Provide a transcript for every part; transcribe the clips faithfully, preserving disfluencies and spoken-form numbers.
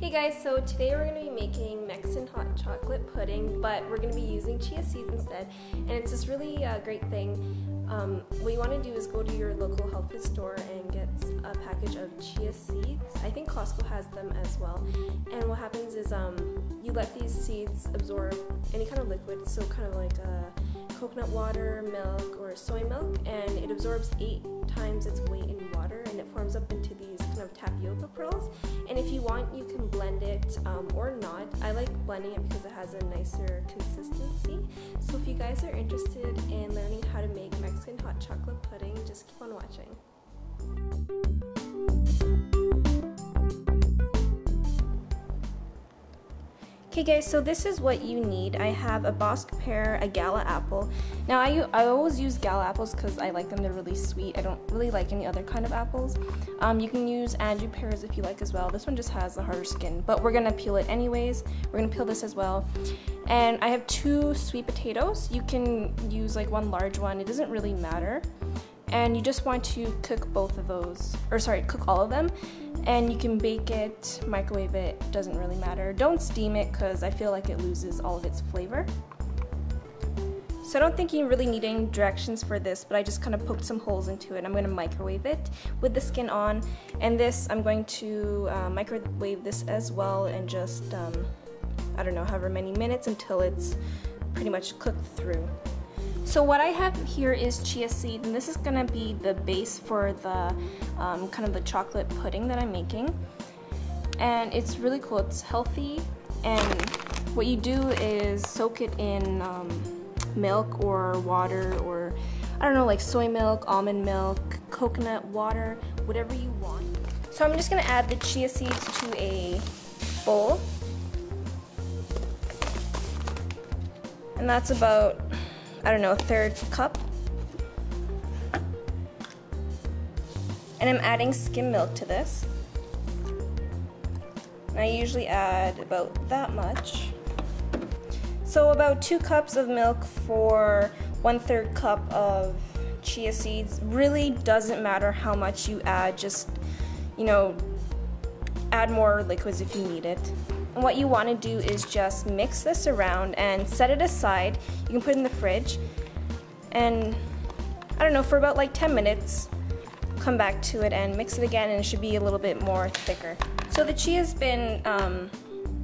Hey guys, so today we're going to be making Mexican hot chocolate pudding, but we're going to be using chia seeds instead, and it's this really uh, great thing. Um, what you want to do is go to your local health food store and get a package of chia seeds. I think Costco has them as well, and what happens is um, you let these seeds absorb any kind of liquid, so kind of like uh, coconut water, milk, or soy milk, and it absorbs eight times its weight in water, and it forms up into these kind of tapioca pearls. And if you want, you can blend it um, or not. I like blending it because it has a nicer consistency. So if you guys are interested in learning how to make Mexican hot chocolate pudding, just keep on watching. Okay guys, so this is what you need. I have a Bosc pear, a gala apple. Now I, I always use gala apples because I like them, they're really sweet. I don't really like any other kind of apples. Um, you can use Anjou pears if you like as well. This one just has a harder skin, but we're gonna peel it anyways. We're gonna peel this as well. And I have two sweet potatoes. You can use like one large one, it doesn't really matter. And you just want to cook both of those, or sorry, cook all of them, and you can bake it, microwave it, doesn't really matter. Don't steam it because I feel like it loses all of its flavor. So I don't think you really need any directions for this, but I just kind of poked some holes into it. I'm going to microwave it with the skin on, and this, I'm going to uh, microwave this as well, and just, um, I don't know, however many minutes until it's pretty much cooked through. So what I have here is chia seed, and this is going to be the base for the um, kind of the chocolate pudding that I'm making, and it's really cool. It's healthy, and what you do is soak it in um, milk or water, or I don't know, like soy milk, almond milk, coconut water, whatever you want. So I'm just going to add the chia seeds to a bowl, and that's about, I don't know, a third cup. And I'm adding skim milk to this. And I usually add about that much. So about two cups of milk for one third cup of chia seeds. Really doesn't matter how much you add, just, you know, add more liquids if you need it. And what you want to do is just mix this around and set it aside. You can put it in the fridge, and I don't know, for about like ten minutes, come back to it and mix it again, and it should be a little bit more thicker. So the chia has been um,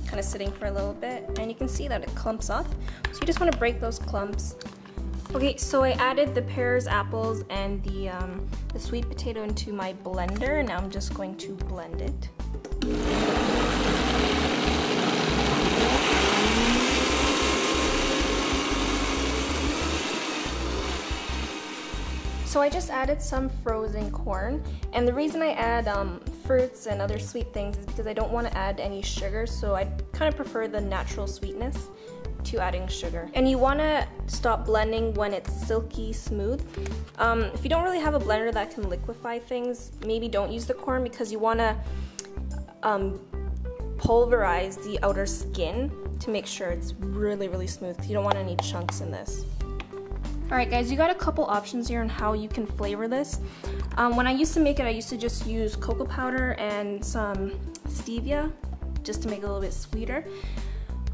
kind of sitting for a little bit, and you can see that it clumps up, so you just want to break those clumps. Okay, so I added the pears, apples, and the, um, the sweet potato into my blender, and now I'm just going to blend it. So I just added some frozen corn, and the reason I add um, fruits and other sweet things is because I don't want to add any sugar, so I kind of prefer the natural sweetness to adding sugar. And you want to stop blending when it's silky smooth. Um, if you don't really have a blender that can liquefy things, maybe don't use the corn, because you want to um, pulverize the outer skin to make sure it's really, really smooth. You don't want any chunks in this. Alright guys, you got a couple options here on how you can flavor this. Um, when I used to make it, I used to just use cocoa powder and some stevia just to make it a little bit sweeter.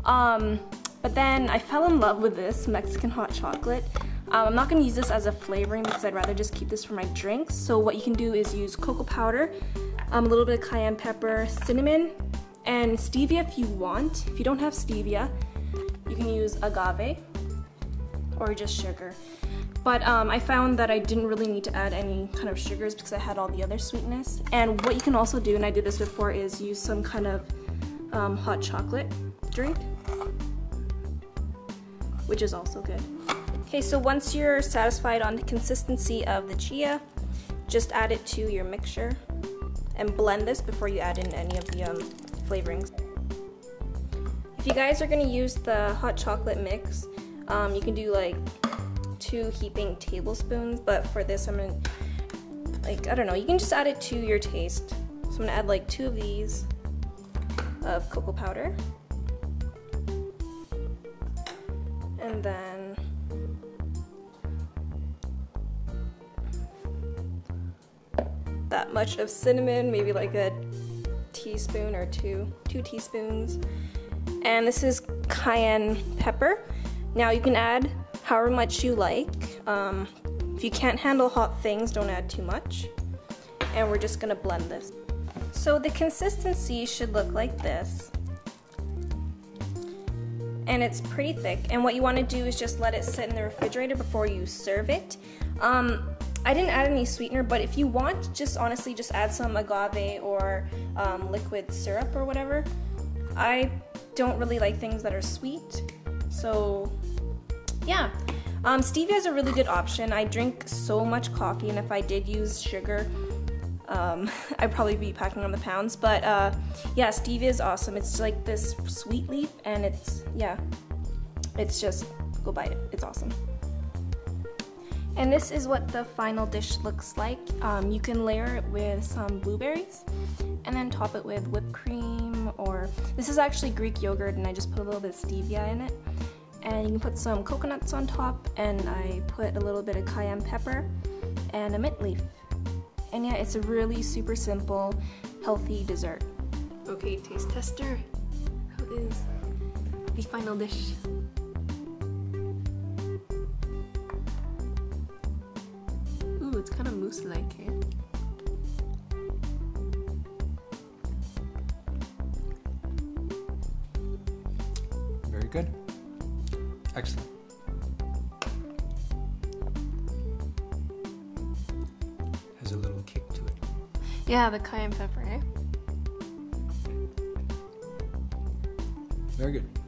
Um, but then I fell in love with this Mexican hot chocolate. Um, I'm not going to use this as a flavoring because I'd rather just keep this for my drinks. So what you can do is use cocoa powder, um, a little bit of cayenne pepper, cinnamon, and stevia if you want. If you don't have stevia, you can use agave, or just sugar. But um, I found that I didn't really need to add any kind of sugars because I had all the other sweetness. And what you can also do, and I did this before, is use some kind of um, hot chocolate drink, which is also good. Okay, so once you're satisfied on the consistency of the chia, just add it to your mixture and blend this before you add in any of the um, flavorings. If you guys are gonna use the hot chocolate mix, Um, you can do like two heaping tablespoons, but for this I'm gonna, like, I don't know, you can just add it to your taste. So I'm gonna add like two of these of cocoa powder, and then that much of cinnamon, maybe like a teaspoon or two, two teaspoons. And this is cayenne pepper. Now you can add however much you like. Um, if you can't handle hot things, don't add too much. And we're just gonna blend this. So the consistency should look like this. And it's pretty thick, and what you want to do is just let it sit in the refrigerator before you serve it. Um, I didn't add any sweetener, but if you want, just honestly just add some agave or um, liquid syrup or whatever. I don't really like things that are sweet, so yeah. Um, stevia is a really good option. I drink so much coffee, and if I did use sugar, Um, I'd probably be packing on the pounds, but uh, yeah, stevia is awesome. It's like this sweet leaf, and it's, yeah, it's just, go buy it, it's awesome. And this is what the final dish looks like. Um, you can layer it with some blueberries, and then top it with whipped cream, or, this is actually Greek yogurt, and I just put a little bit of stevia in it. And you can put some coconuts on top, and I put a little bit of cayenne pepper, and a mint leaf. And yeah, it's a really super simple, healthy dessert. Okay, taste tester. How is the final dish? Ooh, it's kind of mousse-like, eh? Very good. Excellent. A little kick to it. Yeah, the cayenne pepper, eh? Very good.